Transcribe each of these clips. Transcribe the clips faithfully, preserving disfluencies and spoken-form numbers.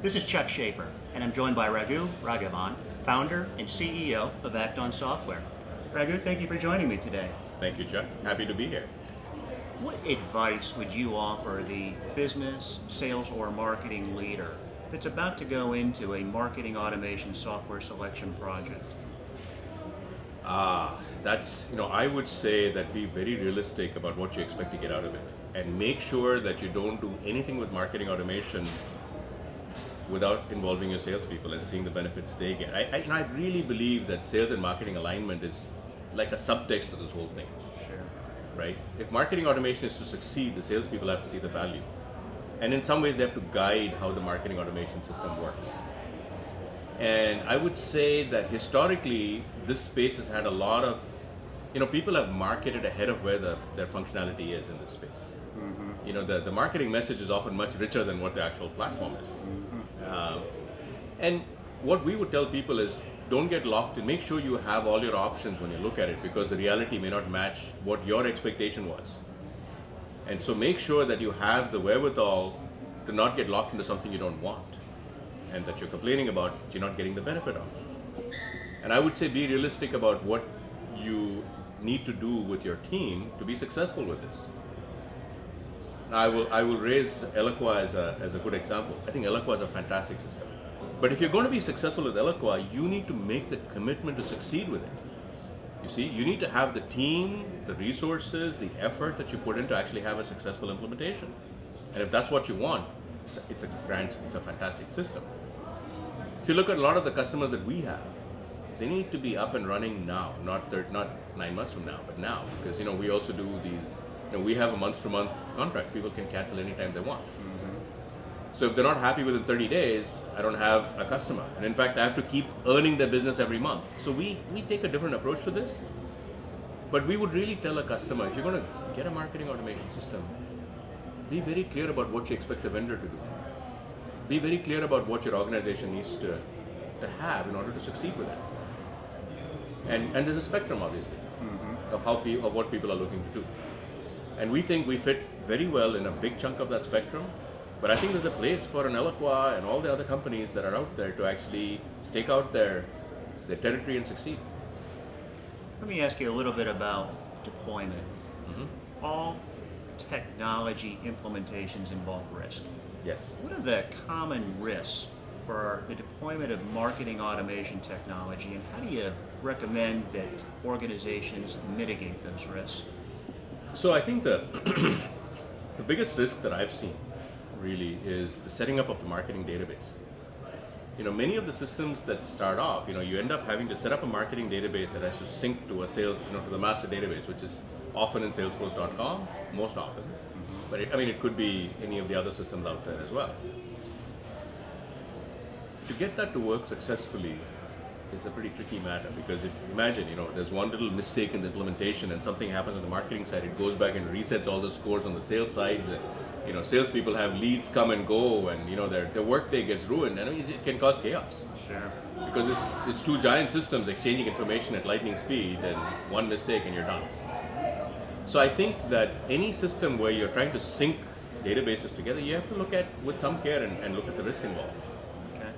This is Chuck Schaefer, and I'm joined by Raghu Raghavan, founder and C E O of Act-On Software. Raghu, thank you for joining me today. Thank you, Chuck. Happy to be here. What advice would you offer the business, sales, or marketing leader that's about to go into a marketing automation software selection project? Ah, uh, that's, you know, I would say that be very realistic about what you expect to get out of it, and make sure that you don't do anything with marketing automation without involving your salespeople and seeing the benefits they get. I, I, and I really believe that sales and marketing alignment is like a subtext to this whole thing. Sure. Right? If marketing automation is to succeed, the salespeople have to see the value. And in some ways, they have to guide how the marketing automation system works. And I would say that historically, this space has had a lot of, you know, people have marketed ahead of where the, their functionality is in this space. Mm-hmm. You know, the, the marketing message is often much richer than what the actual platform is. Mm-hmm. um, and what we would tell people is, don't get locked in. Make sure you have all your options when you look at it, because the reality may not match what your expectation was. And so make sure that you have the wherewithal to not get locked into something you don't want and that you're complaining about that you're not getting the benefit of. And I would say be realistic about what you need to do with your team to be successful with this. Now, I will, I will raise Eloqua as a, as a good example. I think Eloqua is a fantastic system. But if you're going to be successful with Eloqua, you need to make the commitment to succeed with it. You see, you need to have the team, the resources, the effort that you put in to actually have a successful implementation. And if that's what you want, it's a grand, it's a fantastic system. If you look at a lot of the customers that we have, they need to be up and running now, not third, not nine months from now, but now, because you know we also do these. You know, we have a month-to-month contract. People can cancel anytime they want. So if they're not happy within thirty days, I don't have a customer. And in fact, I have to keep earning their business every month. So we, we take a different approach to this. But we would really tell a customer, if you're going to get a marketing automation system, be very clear about what you expect the vendor to do. Be very clear about what your organization needs to, to have in order to succeed with that. And, and there's a spectrum, obviously, mm-hmm. of, how pe- of what people are looking to do. And we think we fit very well in a big chunk of that spectrum. But I think there's a place for an Eloqua and all the other companies that are out there to actually stake out their, their territory and succeed. Let me ask you a little bit about deployment. Mm-hmm. All technology implementations involve risk. Yes. What are the common risks for the deployment of marketing automation technology, and how do you recommend that organizations mitigate those risks? So I think the, the biggest risk that I've seen really is the setting up of the marketing database. You know, many of the systems that start off, you know, you end up having to set up a marketing database that has to sync to a sales, you know, to the master database, which is often in Salesforce dot com, most often. Mm-hmm. But it, I mean, it could be any of the other systems out there as well. To get that to work successfully is a pretty tricky matter, because if you imagine, you know, there's one little mistake in the implementation and something happens on the marketing side, it goes back and resets all the scores on the sales side. And, you know, salespeople have leads come and go, and you know their their workday gets ruined, and I mean, it can cause chaos. Sure. Because it's, it's two giant systems exchanging information at lightning speed, and one mistake and you're done. So I think that any system where you're trying to sync databases together, you have to look at with some care and, and look at the risk involved. Okay.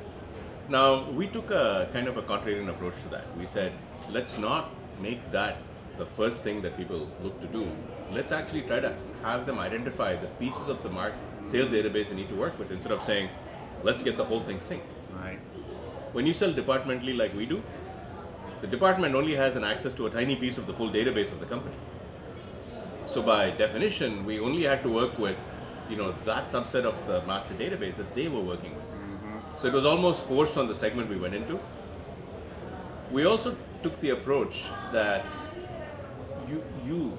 Now we took a kind of a contrarian approach to that. We said, let's not make that the first thing that people look to do. Let's actually try to have them identify the pieces of the market sales database they need to work with, instead of saying, let's get the whole thing synced. Right. When you sell departmentally like we do, the department only has an access to a tiny piece of the full database of the company. So by definition, we only had to work with, you know, that subset of the master database that they were working with. Mm-hmm. So it was almost forced on the segment we went into. We also took the approach that you, you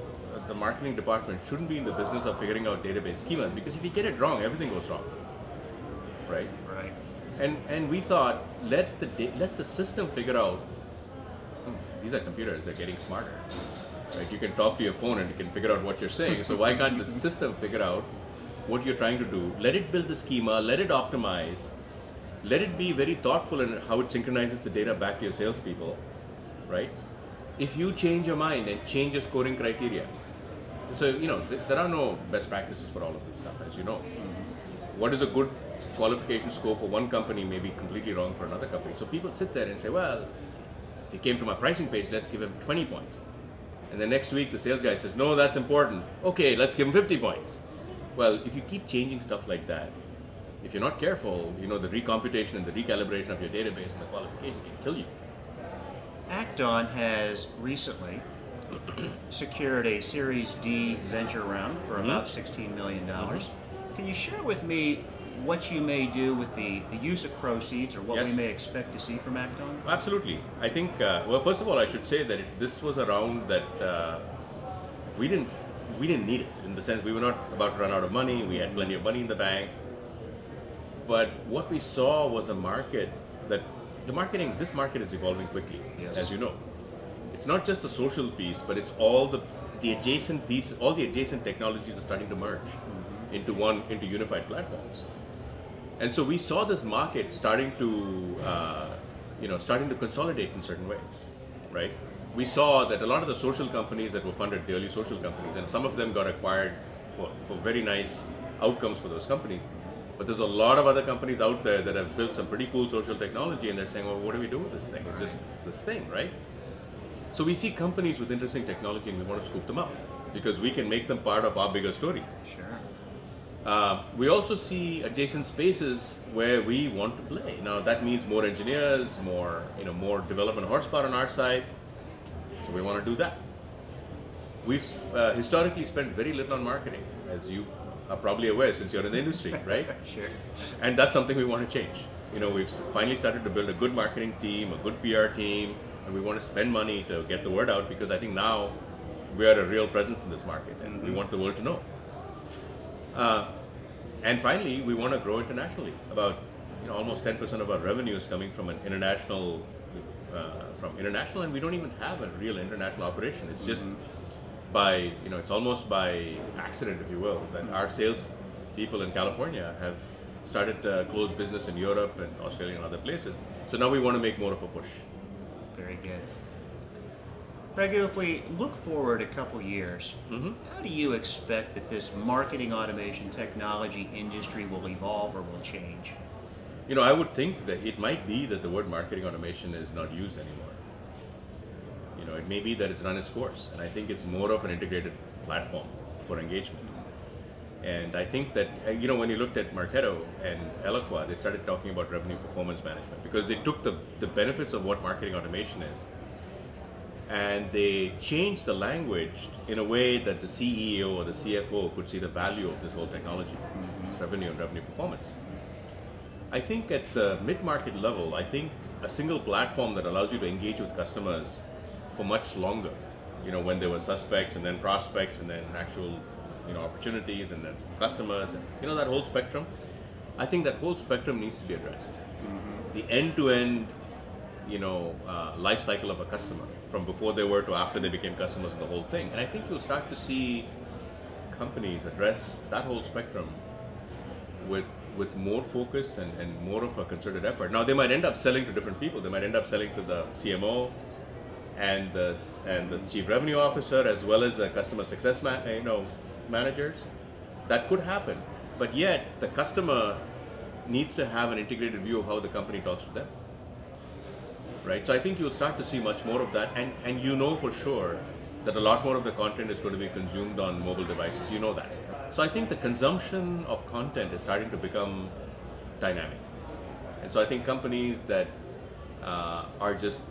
the marketing department shouldn't be in the business of figuring out database schemas, because if you get it wrong, everything goes wrong, right? Right. And and we thought, let the let the system figure out. Hmm, these are computers; they're getting smarter. Right? You can talk to your phone and you can figure out what you're saying. So why can't the system figure out what you're trying to do? Let it build the schema. Let it optimize. Let it be very thoughtful in how it synchronizes the data back to your salespeople, right? If you change your mind and change your scoring criteria. So, you know, th there are no best practices for all of this stuff, as you know. Mm-hmm. What is a good qualification score for one company may be completely wrong for another company. So people sit there and say, well, if you came to my pricing page, let's give him twenty points. And the next week the sales guy says, no, that's important. Okay, let's give him fifty points. Well, if you keep changing stuff like that, if you're not careful, you know, the recomputation and the recalibration of your database and the qualification can kill you. Act-On has recently secured a Series D venture round for about sixteen million dollars. Mm-hmm. Can you share with me what you may do with the, the use of proceeds, or what yes. we may expect to see from Act-On? Absolutely. I think, uh, well, first of all, I should say that it, this was a round that uh, we didn't we didn't need it, in the sense we were not about to run out of money. We had plenty of money in the bank. But what we saw was a market that, the marketing, this market is evolving quickly, yes. as you know. It's not just the social piece, but it's all the, the adjacent pieces, all the adjacent technologies are starting to merge mm-hmm. into one, into unified platforms. And so we saw this market starting to, uh, you know, starting to consolidate in certain ways, right? We saw that a lot of the social companies that were funded, the early social companies, and some of them got acquired for, for very nice outcomes for those companies. But there's a lot of other companies out there that have built some pretty cool social technology, and they're saying, well, what do we do with this thing? It's just this thing, right? So we see companies with interesting technology, and we want to scoop them up because we can make them part of our bigger story. Sure. Uh, we also see adjacent spaces where we want to play. Now that means more engineers, more you know, more development horsepower on our side. So we want to do that. We've uh, historically spent very little on marketing, as you are probably aware, since you're in the industry, right? Sure. And that's something we want to change. You know, we've finally started to build a good marketing team, a good P R team, and we want to spend money to get the word out, because I think now we are a real presence in this market, and mm-hmm. we want the world to know. Uh, and finally, we want to grow internationally. About you know, almost ten percent of our revenue is coming from an international, uh, from international, and we don't even have a real international operation. It's just mm-hmm. by, you know, it's almost by accident, if you will, that our sales people in California have started to close business in Europe and Australia and other places. So now we want to make more of a push. Very good. Raghu, if we look forward a couple years, mm-hmm. how do you expect that this marketing automation technology industry will evolve or will change? You know, I would think that it might be that the word marketing automation is not used anymore. You know, it may be that it's run its course, and I think it's more of an integrated platform for engagement. And I think that, you know, when you looked at Marketo and Eloqua, they started talking about revenue performance management, because they took the, the benefits of what marketing automation is, and they changed the language in a way that the C E O or the C F O could see the value of this whole technology, mm-hmm. it's revenue and revenue performance. I think at the mid-market level, I think a single platform that allows you to engage with customers for much longer, you know, when there were suspects and then prospects and then actual you know, opportunities and then customers, and, you know, that whole spectrum. I think that whole spectrum needs to be addressed. Mm-hmm. The end-to-end, you know, uh, life cycle of a customer, from before they were to after they became customers, and the whole thing. And I think you'll start to see companies address that whole spectrum with with more focus and, and more of a concerted effort. Now, they might end up selling to different people. They might end up selling to the C M O and the, and the chief revenue officer, as well as the customer success man, you know, managers. That could happen, but yet the customer needs to have an integrated view of how the company talks to them, right? So I think you'll start to see much more of that, and and you know for sure that a lot more of the content is going to be consumed on mobile devices, you know that. So I think the consumption of content is starting to become dynamic, and so I think companies that uh, are just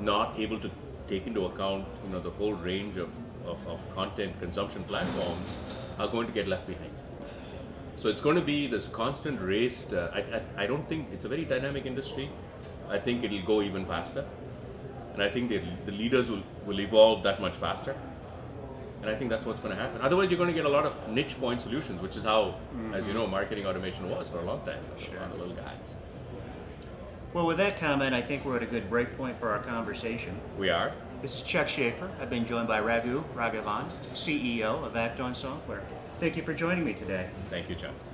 not able to take into account you know the whole range of Of, of content consumption platforms are going to get left behind. So it's going to be this constant race to, I, I, I don't think, it's a very dynamic industry. I think it'll go even faster, and I think the, the leaders will, will evolve that much faster, and I think that's what's going to happen. Otherwise you're going to get a lot of niche point solutions, which is how, mm-hmm. as you know, marketing automation was for a long time, sure. a lot of little guys. Well, with that comment, I think we're at a good break point for our conversation. We are. This is Chuck Schaefer. I've been joined by Raghu Raghavan, C E O of Act-On Software. Thank you for joining me today. Thank you, Chuck.